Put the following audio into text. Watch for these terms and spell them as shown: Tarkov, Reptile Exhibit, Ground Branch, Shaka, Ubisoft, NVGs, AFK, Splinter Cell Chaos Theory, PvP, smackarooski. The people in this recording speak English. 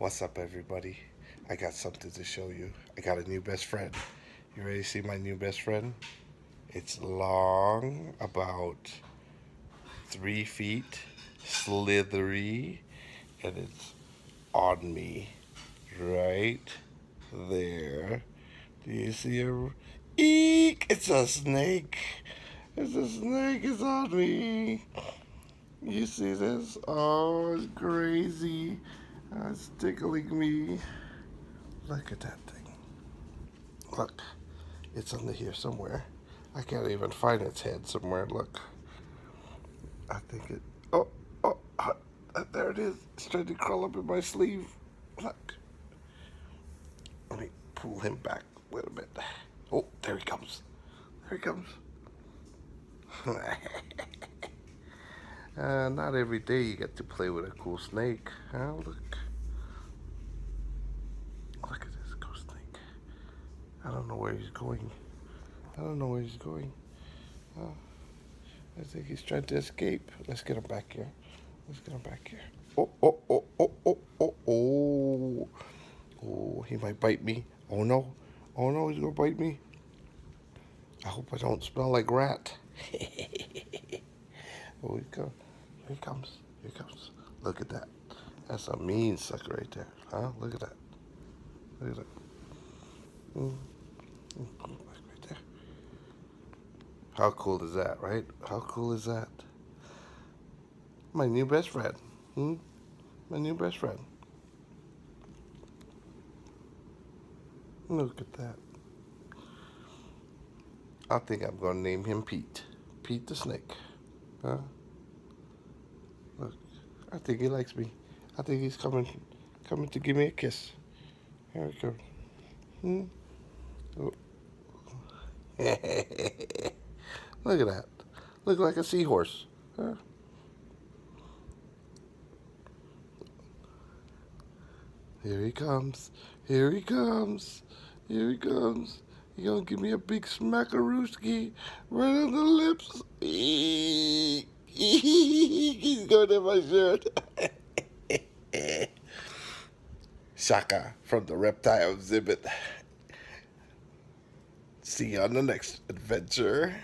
What's up, everybody? I got something to show you. I got a new best friend. You ready to see my new best friend? It's long, about 3 feet, slithery, and it's on me right there. Do you see her? Eek! It's a snake. It's a snake. It's on me. You see this? Oh, it's crazy. It's tickling me. Look at that thing. Look. It's under here somewhere. I can't even find its head somewhere. Look. I think it... Oh, there it is. It's trying to crawl up in my sleeve. Look. Let me pull him back a little bit. Oh, there he comes. There he comes. Not every day you get to play with a cool snake, huh? Look. Look at this cool snake. I don't know where he's going. I don't know where he's going. Oh, I think he's trying to escape. Let's get him back here. Let's get him back here. Oh. Oh, he might bite me. Oh, no. Oh, no, he's going to bite me. I hope I don't smell like rat. Oh, here he comes. Here he comes. Look at that. That's a mean sucker right there. Huh? Look at that. Look at that. Come back right there. How cool is that, right? How cool is that? My new best friend. My new best friend. Look at that. I think I'm going to name him Pete. Pete the snake. Huh? Look, I think he likes me. I think he's coming to give me a kiss. Here we go. Oh. Look at that. Look like a seahorse. Huh? Here he comes. Here he comes. Here he comes. He's gonna give me a big smackarooski right on the lips. He's going in my shirt. Shaka from the Reptile Exhibit. See you on the next adventure.